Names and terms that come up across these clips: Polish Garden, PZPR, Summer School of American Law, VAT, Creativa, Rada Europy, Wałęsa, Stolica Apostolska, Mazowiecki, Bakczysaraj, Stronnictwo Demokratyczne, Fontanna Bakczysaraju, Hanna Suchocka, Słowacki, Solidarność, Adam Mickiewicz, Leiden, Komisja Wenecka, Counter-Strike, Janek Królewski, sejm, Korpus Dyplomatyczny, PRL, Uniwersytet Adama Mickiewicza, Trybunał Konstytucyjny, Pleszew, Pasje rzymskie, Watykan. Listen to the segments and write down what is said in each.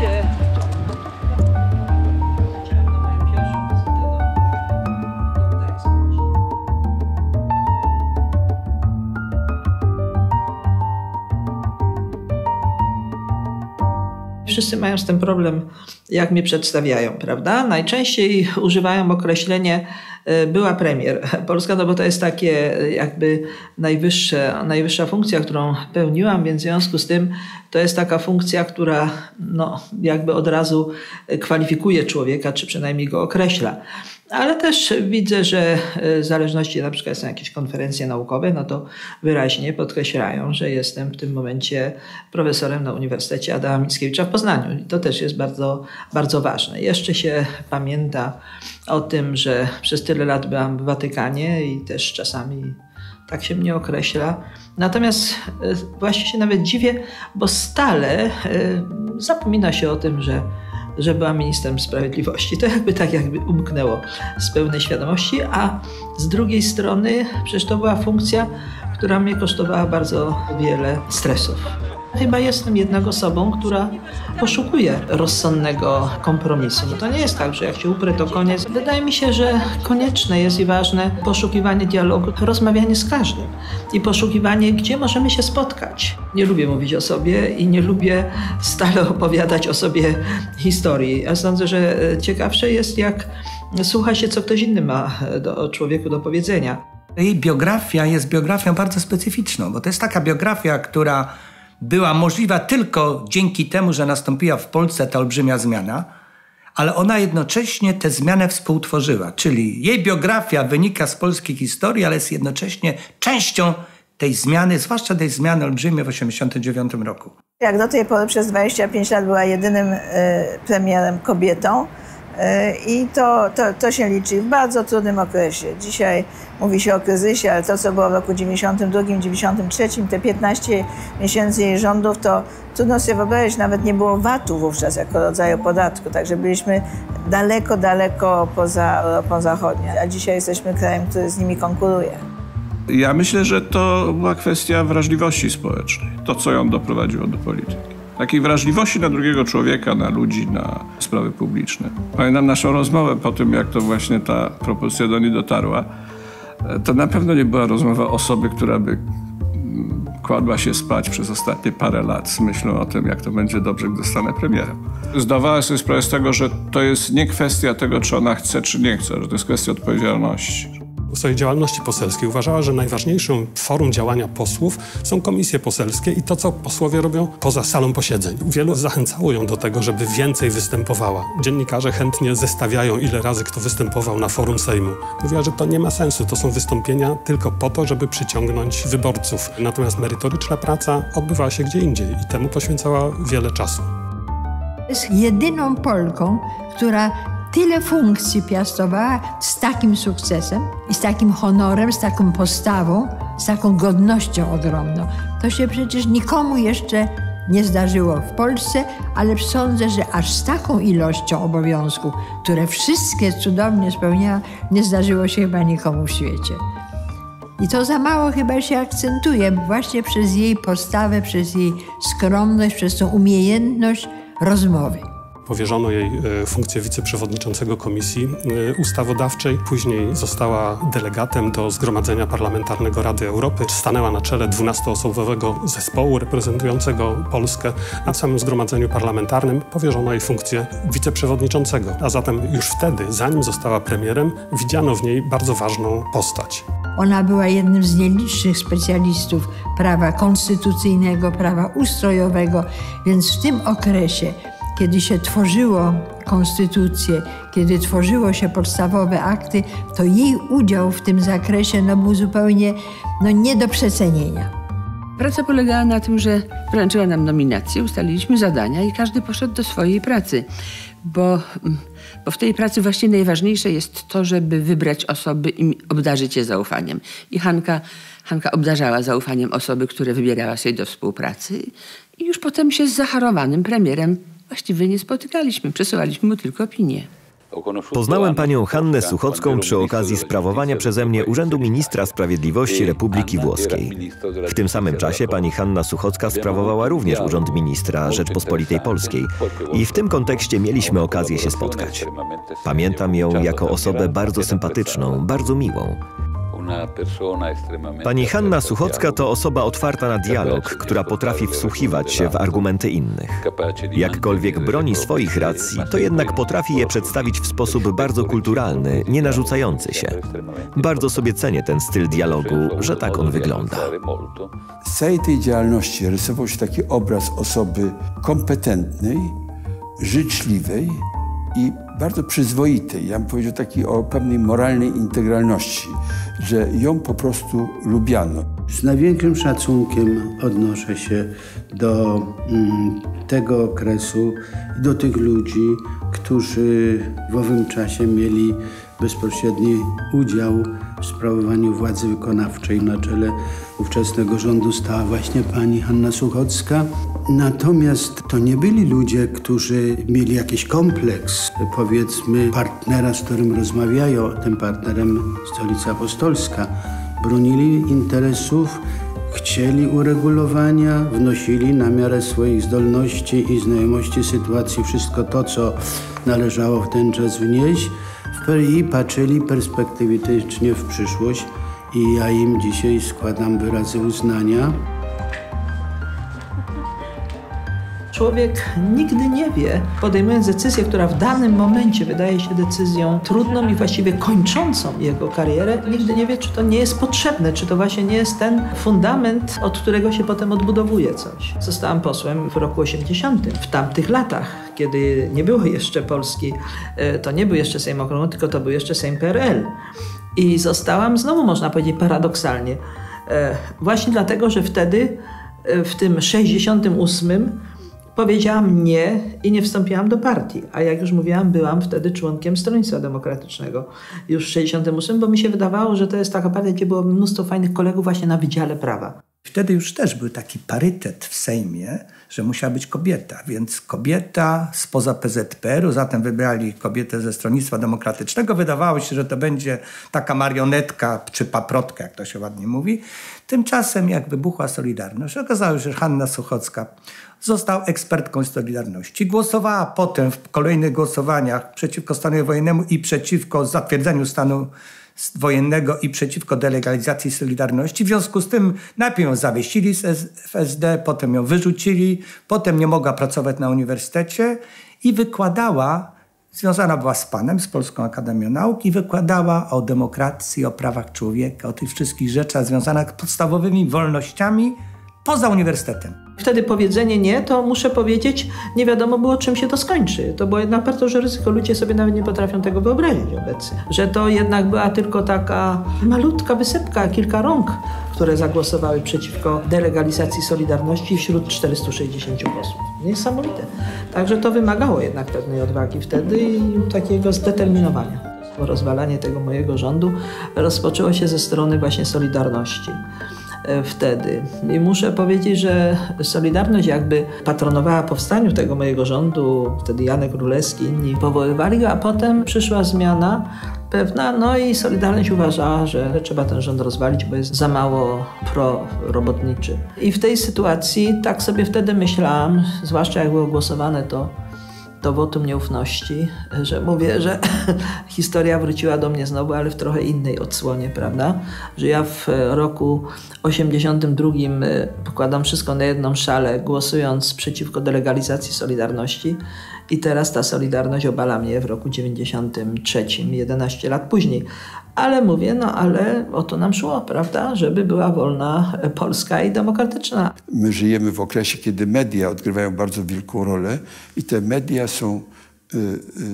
Cię. Wszyscy mają z tym problem, jak mnie przedstawiają, prawda? Najczęściej używają określenie była premier Polska, no bo to jest takie jakby najwyższa funkcja, którą pełniłam, więc w związku z tym to jest taka funkcja, która no, jakby od razu kwalifikuje człowieka, czy przynajmniej go określa. Ale też widzę, że w zależności, na przykład są jakieś konferencje naukowe, no to wyraźnie podkreślają, że jestem w tym momencie profesorem na Uniwersytecie Adama Mickiewicza w Poznaniu. I to też jest bardzo, bardzo ważne. Jeszcze się pamięta o tym, że przez tyle lat byłam w Watykanie i też czasami tak się mnie określa. Natomiast właśnie się nawet dziwię, bo stale zapomina się o tym, że była ministrem sprawiedliwości. To jakby tak umknęło z pełnej świadomości, a z drugiej strony przecież to była funkcja, która mnie kosztowała bardzo wiele stresów. Chyba jestem jednak osobą, która poszukuje rozsądnego kompromisu. To nie jest tak, że jak się uprę, to koniec. Wydaje mi się, że konieczne jest i ważne poszukiwanie dialogu, rozmawianie z każdym i poszukiwanie, gdzie możemy się spotkać. Nie lubię mówić o sobie i nie lubię stale opowiadać o sobie historii. Ja sądzę, że ciekawsze jest, jak słucha się, co ktoś inny ma o człowieku do powiedzenia. Jej biografia jest biografią bardzo specyficzną, bo to jest taka biografia, która była możliwa tylko dzięki temu, że nastąpiła w Polsce ta olbrzymia zmiana, ale ona jednocześnie tę zmianę współtworzyła. Czyli jej biografia wynika z polskiej historii, ale jest jednocześnie częścią tej zmiany, zwłaszcza tej zmiany olbrzymiej w 1989 roku. Jak do tej pory przez 25 lat była jedynym premierem kobietą i to się liczy w bardzo trudnym okresie. Dzisiaj mówi się o kryzysie, ale to, co było w roku 1992-1993, te 15 miesięcy jej rządów, to trudno sobie wyobrazić, nawet nie było VAT-u wówczas jako rodzaju podatku, także byliśmy daleko, daleko poza Europą Zachodnią, a dzisiaj jesteśmy krajem, który z nimi konkuruje. Ja myślę, że to była kwestia wrażliwości społecznej, to, co ją doprowadziło do polityki. Takiej wrażliwości na drugiego człowieka, na ludzi, na sprawy publiczne. Pamiętam naszą rozmowę po tym, jak to właśnie ta propozycja do niej dotarła. To na pewno nie była rozmowa osoby, która by kładła się spać przez ostatnie parę lat z myślą o tym, jak to będzie dobrze, gdy zostanę premierem. Zdawała sobie sprawę z tego, że to jest nie kwestia tego, czy ona chce, czy nie chce, że to jest kwestia odpowiedzialności. W swojej działalności poselskiej uważała, że najważniejszą formą działania posłów są komisje poselskie i to, co posłowie robią poza salą posiedzeń. Wielu zachęcało ją do tego, żeby więcej występowała. Dziennikarze chętnie zestawiają, ile razy kto występował na forum Sejmu. Mówiła, że to nie ma sensu, to są wystąpienia tylko po to, żeby przyciągnąć wyborców. Natomiast merytoryczna praca odbywała się gdzie indziej i temu poświęcała wiele czasu. Jest jedyną Polką, która tyle funkcji piastowała z takim sukcesem i z takim honorem, z taką postawą, z taką godnością ogromną. To się przecież nikomu jeszcze nie zdarzyło w Polsce, ale sądzę, że aż z taką ilością obowiązków, które wszystkie cudownie spełniała, nie zdarzyło się chyba nikomu w świecie. I to za mało chyba się akcentuje właśnie przez jej postawę, przez jej skromność, przez tą umiejętność rozmowy. Powierzono jej funkcję wiceprzewodniczącego Komisji Ustawodawczej. Później została delegatem do Zgromadzenia Parlamentarnego Rady Europy. Stanęła na czele 12-osobowego zespołu reprezentującego Polskę. Na samym Zgromadzeniu Parlamentarnym powierzono jej funkcję wiceprzewodniczącego. A zatem już wtedy, zanim została premierem, widziano w niej bardzo ważną postać. Ona była jednym z nielicznych specjalistów prawa konstytucyjnego, prawa ustrojowego, więc w tym okresie, kiedy się tworzyło konstytucję, kiedy tworzyło się podstawowe akty, to jej udział w tym zakresie był zupełnie nie do przecenienia. Praca polegała na tym, że wręczyła nam nominacje, ustaliliśmy zadania i każdy poszedł do swojej pracy, bo w tej pracy właśnie najważniejsze jest to, żeby wybrać osoby i obdarzyć je zaufaniem. I Hanka obdarzała zaufaniem osoby, które wybierała sobie do współpracy i już potem się z zachorowanym premierem właściwie nie spotykaliśmy, przesyłaliśmy mu tylko opinię. Poznałem panią Hannę Suchocką przy okazji sprawowania przeze mnie Urzędu Ministra Sprawiedliwości Republiki Włoskiej. W tym samym czasie pani Hanna Suchocka sprawowała również Urząd Ministra Rzeczpospolitej Polskiej i w tym kontekście mieliśmy okazję się spotkać. Pamiętam ją jako osobę bardzo sympatyczną, bardzo miłą. Pani Hanna Suchocka to osoba otwarta na dialog, która potrafi wsłuchiwać się w argumenty innych. Jakkolwiek broni swoich racji, to jednak potrafi je przedstawić w sposób bardzo kulturalny, nie narzucający się. Bardzo sobie cenię ten styl dialogu, że tak on wygląda. Z całej tej działalności rysował się taki obraz osoby kompetentnej, życzliwej i bardzo przyzwoitej, ja bym powiedział taki o pewnej moralnej integralności, że ją po prostu lubiano. Z największym szacunkiem odnoszę się do tego okresu, do tych ludzi, którzy w owym czasie mieli bezpośredni udział w sprawowaniu władzy wykonawczej. Na czele ówczesnego rządu stała właśnie pani Hanna Suchocka. Natomiast to nie byli ludzie, którzy mieli jakiś kompleks, powiedzmy, partnera, z którym rozmawiają. Tym partnerem Stolica Apostolska. Bronili interesów, chcieli uregulowania, wnosili na miarę swoich zdolności i znajomości sytuacji wszystko to, co należało w ten czas wnieść i patrzyli perspektywicznie w przyszłość i ja im dzisiaj składam wyrazy uznania. Człowiek nigdy nie wie, podejmując decyzję, która w danym momencie wydaje się decyzją trudną i właściwie kończącą jego karierę, nigdy nie wie, czy to nie jest potrzebne, czy to właśnie nie jest ten fundament, od którego się potem odbudowuje coś. Zostałam posłem w roku 80, w tamtych latach, kiedy nie było jeszcze Polski, to nie był jeszcze Sejm Okrągły, tylko to był jeszcze Sejm PRL. I zostałam, znowu można powiedzieć paradoksalnie, właśnie dlatego, że wtedy, w tym 68, powiedziałam nie i nie wstąpiłam do partii, a jak już mówiłam, byłam wtedy członkiem Stronnictwa Demokratycznego już w 68, bo mi się wydawało, że to jest taka partia, gdzie było mnóstwo fajnych kolegów właśnie na Wydziale Prawa. Wtedy już też był taki parytet w Sejmie, że musiała być kobieta, więc kobieta spoza PZPR-u, zatem wybrali kobietę ze Stronnictwa Demokratycznego. Wydawało się, że to będzie taka marionetka czy paprotka, jak to się ładnie mówi. Tymczasem jak wybuchła Solidarność, okazało się, że Hanna Suchocka została ekspertką Solidarności. Głosowała potem w kolejnych głosowaniach przeciwko stanu wojennemu i przeciwko zatwierdzeniu stanu wojennego i przeciwko delegalizacji Solidarności. W związku z tym najpierw ją zawiesili w SD, potem ją wyrzucili, potem nie mogła pracować na uniwersytecie i wykładała, związana była z panem, z Polską Akademią Nauk i wykładała o demokracji, o prawach człowieka, o tych wszystkich rzeczach związanych z podstawowymi wolnościami poza uniwersytetem. Wtedy powiedzenie nie, to muszę powiedzieć, nie wiadomo było, czym się to skończy. To było jednak bardzo duże ryzyko. Ludzie sobie nawet nie potrafią tego wyobrazić obecnie. Że to jednak była tylko taka malutka wysepka, kilka rąk, które zagłosowały przeciwko delegalizacji Solidarności wśród 460 posłów. Niesamowite. Także to wymagało jednak pewnej odwagi wtedy i takiego zdeterminowania. Rozwalanie tego mojego rządu rozpoczęło się ze strony właśnie Solidarności. Wtedy. I muszę powiedzieć, że Solidarność jakby patronowała powstaniu tego mojego rządu, wtedy Janek Królewski i inni powoływali go, a potem przyszła zmiana pewna, no i Solidarność uważała, że trzeba ten rząd rozwalić, bo jest za mało prorobotniczy. I w tej sytuacji tak sobie wtedy myślałam, zwłaszcza jak było głosowane to wotum nieufności, że mówię, że historia wróciła do mnie znowu, ale w trochę innej odsłonie, prawda? Że ja w roku 82 pokładam wszystko na jedną szalę, głosując przeciwko delegalizacji Solidarności i teraz ta Solidarność obala mnie w roku 93, 11 lat później. Ale mówię, no ale o to nam szło, prawda? Żeby była wolna Polska i demokratyczna. My żyjemy w okresie, kiedy media odgrywają bardzo wielką rolę i te media są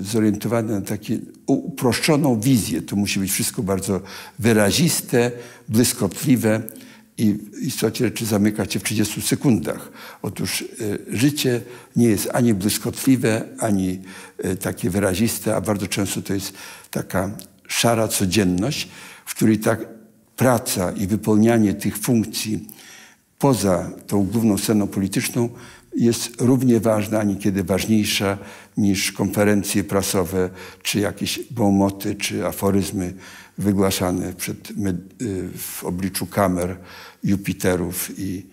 zorientowane na taką uproszczoną wizję. To musi być wszystko bardzo wyraziste, błyskotliwe i w istocie rzeczy zamyka cię w 30 sekundach. Otóż życie nie jest ani błyskotliwe, ani takie wyraziste, a bardzo często to jest taka szara codzienność, w której ta praca i wypełnianie tych funkcji poza tą główną sceną polityczną jest równie ważna, a niekiedy ważniejsza niż konferencje prasowe, czy jakieś bonmoty, czy aforyzmy wygłaszane w obliczu kamer, Jupiterów i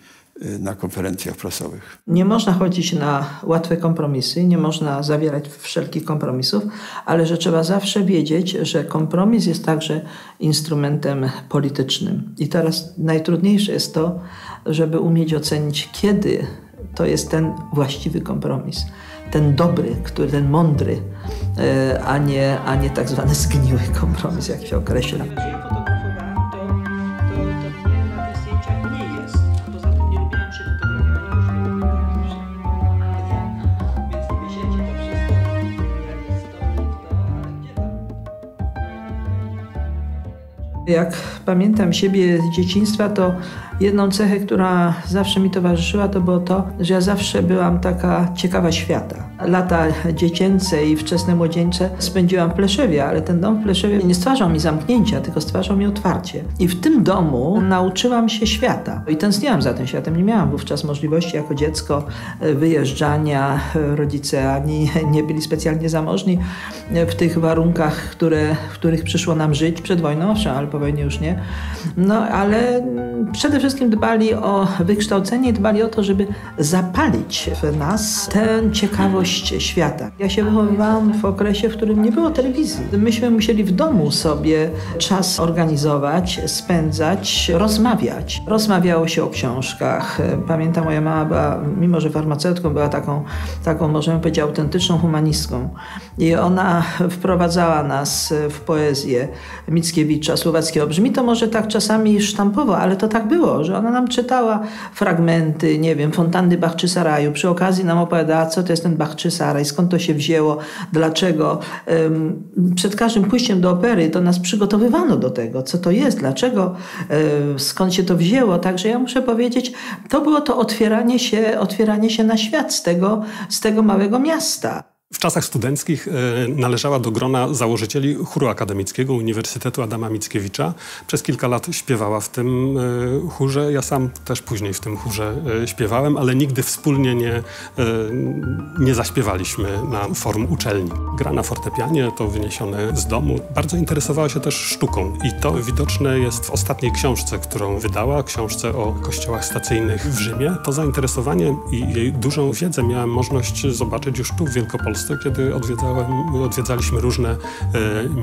na konferencjach prasowych. Nie można chodzić na łatwe kompromisy, nie można zawierać wszelkich kompromisów, ale że trzeba zawsze wiedzieć, że kompromis jest także instrumentem politycznym. I teraz najtrudniejsze jest to, żeby umieć ocenić, kiedy to jest ten właściwy kompromis. Ten dobry, ten mądry, a nie tak zwany zgniły kompromis, jak się określa. Jak pamiętam siebie z dzieciństwa, to jedną cechę, która zawsze mi towarzyszyła, to było to, że ja zawsze byłam taka ciekawa świata. Lata dziecięce i wczesne młodzieńcze spędziłam w Pleszewie, ale ten dom w Pleszewie nie stwarzał mi zamknięcia, tylko stwarzał mi otwarcie. I w tym domu nauczyłam się świata i tęskniłam za tym światem. Nie miałam wówczas możliwości jako dziecko wyjeżdżania. Rodzice ani nie byli specjalnie zamożni w tych warunkach, w których przyszło nam żyć przed wojną, owszem, ale po wojnie już nie. No ale przede wszystkim dbali o wykształcenie i dbali o to, żeby zapalić w nas tę ciekawość świata. Ja się wychowywałam w okresie, w którym nie było telewizji. Myśmy musieli w domu sobie czas organizować, spędzać, rozmawiać. Rozmawiało się o książkach. Pamiętam, moja mama była, mimo że farmaceutką, była taką możemy powiedzieć, autentyczną humanistką. I ona wprowadzała nas w poezję Mickiewicza, Słowackiego. Brzmi to może tak czasami sztampowo, ale to tak było, że ona nam czytała fragmenty, nie wiem, Fontanny Bakczysaraju. Przy okazji nam opowiadała, co to jest ten Bakczysaraj, skąd to się wzięło, dlaczego. Przed każdym pójściem do opery to nas przygotowywano do tego, co to jest, dlaczego, skąd się to wzięło. Także ja muszę powiedzieć, to było to otwieranie się na świat z tego małego miasta. W czasach studenckich należała do grona założycieli chóru akademickiego Uniwersytetu Adama Mickiewicza. Przez kilka lat śpiewała w tym chórze. Ja sam też później w tym chórze śpiewałem, ale nigdy wspólnie nie zaśpiewaliśmy na forum uczelni. Gra na fortepianie, to wyniesione z domu. Bardzo interesowała się też sztuką i to widoczne jest w ostatniej książce, którą wydała, książce o kościołach stacyjnych w Rzymie. To zainteresowanie i jej dużą wiedzę miałem możliwość zobaczyć już tu w Wielkopolsce, kiedy odwiedzaliśmy różne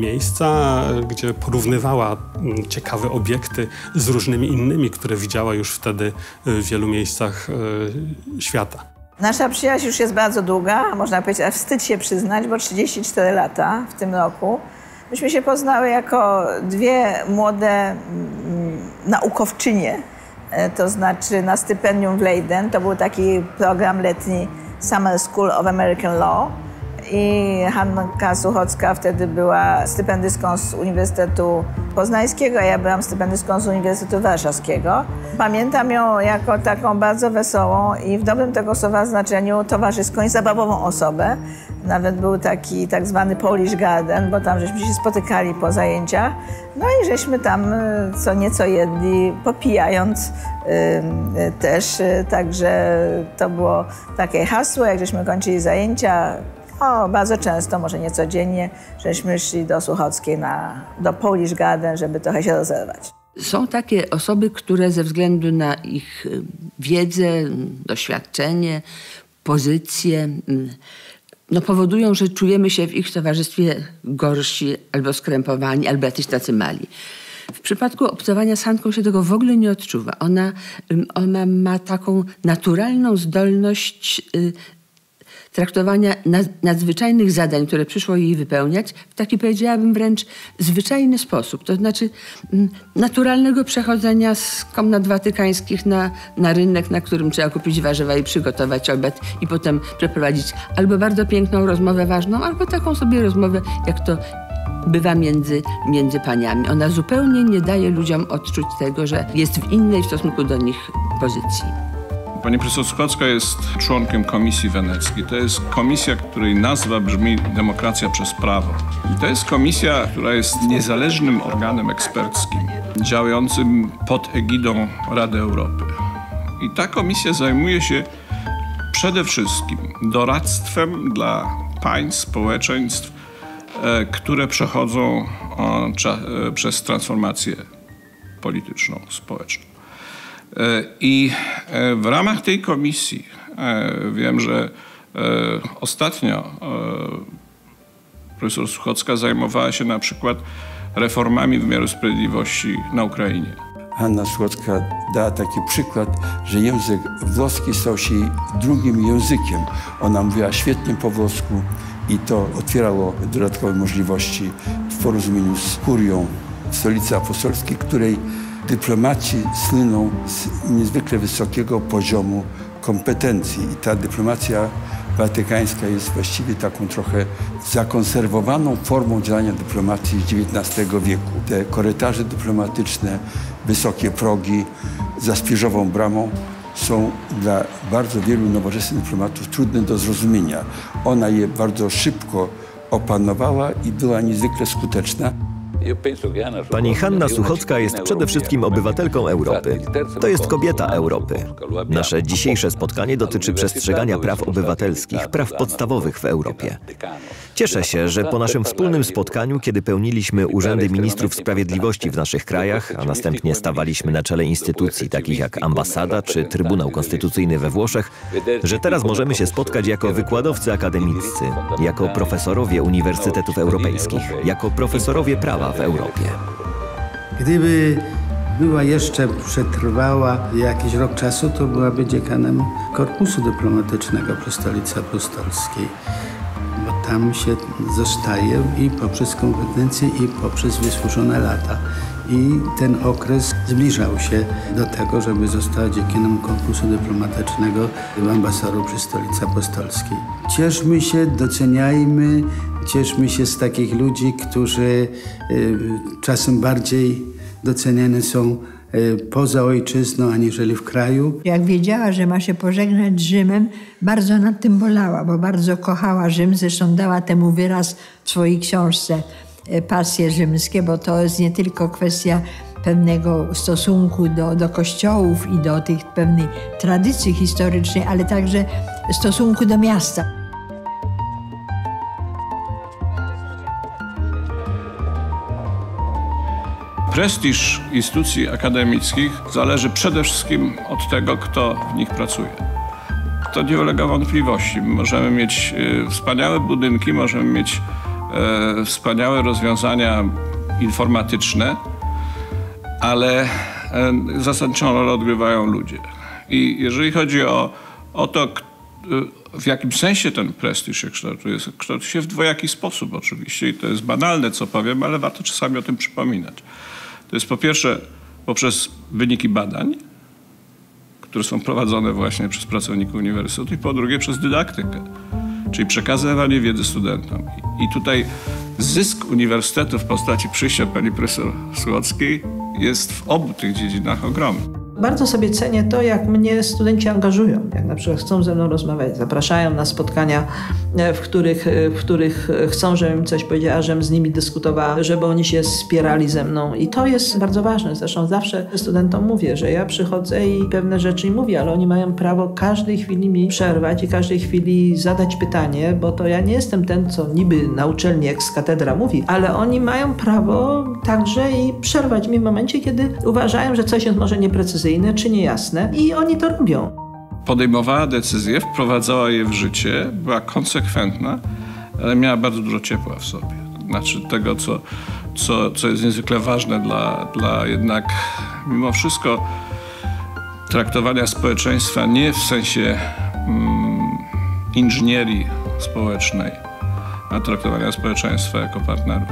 miejsca, gdzie porównywała ciekawe obiekty z różnymi innymi, które widziała już wtedy w wielu miejscach świata. Nasza przyjaźń już jest bardzo długa, można powiedzieć, a wstyd się przyznać, bo 34 lata w tym roku. Myśmy się poznały jako dwie młode naukowczynie, to znaczy na stypendium w Leiden. To był taki program letni Summer School of American Law i Hanna Suchocka wtedy była stypendystką z Uniwersytetu Poznańskiego, a ja byłam stypendystką z Uniwersytetu Warszawskiego. Pamiętam ją jako taką bardzo wesołą i w dobrym tego słowa znaczeniu towarzyską i zabawową osobę. Nawet był taki tak zwany Polish Garden, bo tam żeśmy się spotykali po zajęciach. No i żeśmy tam co nieco jedli, popijając też. Także to było takie hasło, jak żeśmy kończyli zajęcia. O, bardzo często, może nie codziennie, żeśmy szli do Suchockiej, do Polish Garden, żeby trochę się rozerwać. Są takie osoby, które ze względu na ich wiedzę, doświadczenie, pozycję, powodują, że czujemy się w ich towarzystwie gorsi, albo skrępowani, albo jacyś tacy mali. W przypadku obcowania z Hanką się tego w ogóle nie odczuwa. Ona ma taką naturalną zdolność traktowania nadzwyczajnych zadań, które przyszło jej wypełniać, w taki, powiedziałabym, wręcz zwyczajny sposób. To znaczy naturalnego przechodzenia z komnat watykańskich na rynek, na którym trzeba kupić warzywa i przygotować obiad i potem przeprowadzić albo bardzo piękną rozmowę ważną, albo taką sobie rozmowę, jak to bywa między paniami. Ona zupełnie nie daje ludziom odczuć tego, że jest w innej w stosunku do nich pozycji. Pani profesor Suchocka jest członkiem Komisji Weneckiej. To jest komisja, której nazwa brzmi Demokracja przez prawo. I to jest komisja, która jest niezależnym organem eksperckim, działającym pod egidą Rady Europy. I ta komisja zajmuje się przede wszystkim doradztwem dla państw, społeczeństw, które przechodzą przez transformację polityczną, społeczną. I w ramach tej komisji wiem, że ostatnio profesor Suchocka zajmowała się na przykład reformami wymiaru sprawiedliwości na Ukrainie. Hanna Suchocka dała taki przykład, że język włoski stał się drugim językiem. Ona mówiła świetnie po włosku i to otwierało dodatkowe możliwości w porozumieniu z kurią Stolicy Apostolskiej, której dyplomaci słyną z niezwykle wysokiego poziomu kompetencji. I ta dyplomacja watykańska jest właściwie taką trochę zakonserwowaną formą działania dyplomacji XIX wieku. Te korytarze dyplomatyczne, wysokie progi za śpiżową bramą są dla bardzo wielu nowoczesnych dyplomatów trudne do zrozumienia. Ona je bardzo szybko opanowała i była niezwykle skuteczna. Pani Hanna Suchocka jest przede wszystkim obywatelką Europy. To jest kobieta Europy. Nasze dzisiejsze spotkanie dotyczy przestrzegania praw obywatelskich, praw podstawowych w Europie. Cieszę się, że po naszym wspólnym spotkaniu, kiedy pełniliśmy urzędy ministrów sprawiedliwości w naszych krajach, a następnie stawaliśmy na czele instytucji takich jak ambasada czy Trybunał Konstytucyjny we Włoszech, że teraz możemy się spotkać jako wykładowcy akademiccy, jako profesorowie uniwersytetów europejskich, jako profesorowie prawa w Europie. Gdyby była jeszcze przetrwała jakiś rok czasu, to byłaby dziekanem Korpusu Dyplomatycznego przy Stolicy Apostolskiej, bo tam się zostaje i poprzez kompetencje, i poprzez wysłużone lata. I ten okres zbliżał się do tego, żeby została dziekienem Korpusu Dyplomatycznego w ambasadorze przy Stolicy Apostolskiej. Cieszmy się, doceniajmy, cieszmy się z takich ludzi, którzy czasem bardziej doceniani są poza ojczyzną, aniżeli w kraju. Jak wiedziała, że ma się pożegnać z Rzymem, bardzo nad tym bolała, bo bardzo kochała Rzym, zresztą dała temu wyraz w swojej książce Pasje rzymskie, bo to jest nie tylko kwestia pewnego stosunku do kościołów i do tych pewnej tradycji historycznej, ale także stosunku do miasta. Prestiż instytucji akademickich zależy przede wszystkim od tego, kto w nich pracuje. To nie ulega wątpliwości. Możemy mieć wspaniałe budynki, możemy mieć wspaniałe rozwiązania informatyczne, ale zasadniczą rolę odgrywają ludzie. I jeżeli chodzi o to, w jakim sensie ten prestiż się kształtuje się w dwojaki sposób oczywiście. I to jest banalne, co powiem, ale warto czasami o tym przypominać. To jest po pierwsze poprzez wyniki badań, które są prowadzone właśnie przez pracowników uniwersytetu, i po drugie przez dydaktykę, czyli przekazywanie wiedzy studentom. I tutaj zysk uniwersytetu w postaci przyjścia pani profesor Suchockiej jest w obu tych dziedzinach ogromny. Bardzo sobie cenię to, jak mnie studenci angażują, jak na przykład chcą ze mną rozmawiać, zapraszają na spotkania, w których chcą, żebym coś powiedziała, żebym z nimi dyskutowała, żeby oni się spierali ze mną. I to jest bardzo ważne. Zresztą zawsze studentom mówię, że ja przychodzę i pewne rzeczy im mówię, ale oni mają prawo każdej chwili mi przerwać i każdej chwili zadać pytanie, bo to ja nie jestem ten, co niby na uczelni ex-katedra mówi, ale oni mają prawo także i przerwać mi w momencie, kiedy uważają, że coś jest może nieprecyzyjne, czy niejasne, i oni to robią. Podejmowała decyzje, wprowadzała je w życie, była konsekwentna, ale miała bardzo dużo ciepła w sobie. Znaczy tego, co jest niezwykle ważne dla jednak mimo wszystko traktowania społeczeństwa nie w sensie inżynierii społecznej, a traktowania społeczeństwa jako partnerów.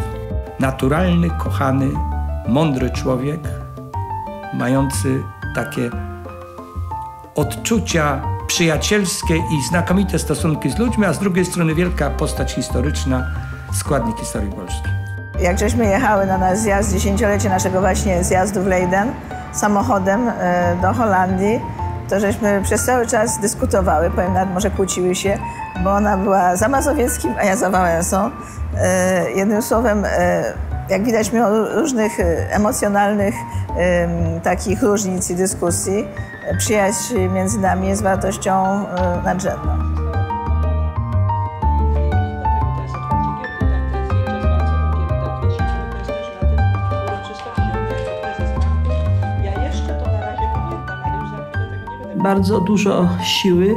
Naturalny, kochany, mądry człowiek, mający takie odczucia przyjacielskie i znakomite stosunki z ludźmi, a z drugiej strony wielka postać historyczna, składnik historii polskiej. Jak żeśmy jechały na nasz zjazd, dziesięciolecie naszego właśnie zjazdu w Leiden, samochodem do Holandii, to żeśmy przez cały czas dyskutowały, powiem nawet może kłóciły się, bo ona była za mazowieckim, a ja za Wałęsą. Jednym słowem, jak widać, mimo różnych emocjonalnych takich różnic i dyskusji, przyjaźń między nami jest wartością nadrzędną. Bardzo dużo siły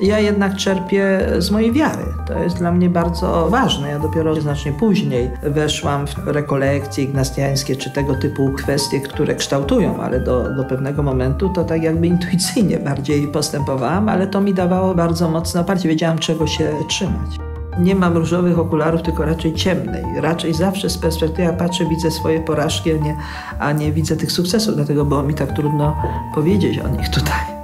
ja jednak czerpię z mojej wiary. To jest dla mnie bardzo ważne. Ja dopiero znacznie później weszłam w rekolekcje ignastiańskie czy tego typu kwestie, które kształtują, ale do pewnego momentu to tak jakby intuicyjnie bardziej postępowałam, ale to mi dawało bardzo mocno oparcie. Wiedziałam, czego się trzymać. Nie mam różowych okularów, tylko raczej ciemnej. Raczej zawsze z perspektywy patrzę, widzę swoje porażki, a nie widzę tych sukcesów, dlatego było mi tak trudno powiedzieć o nich tutaj.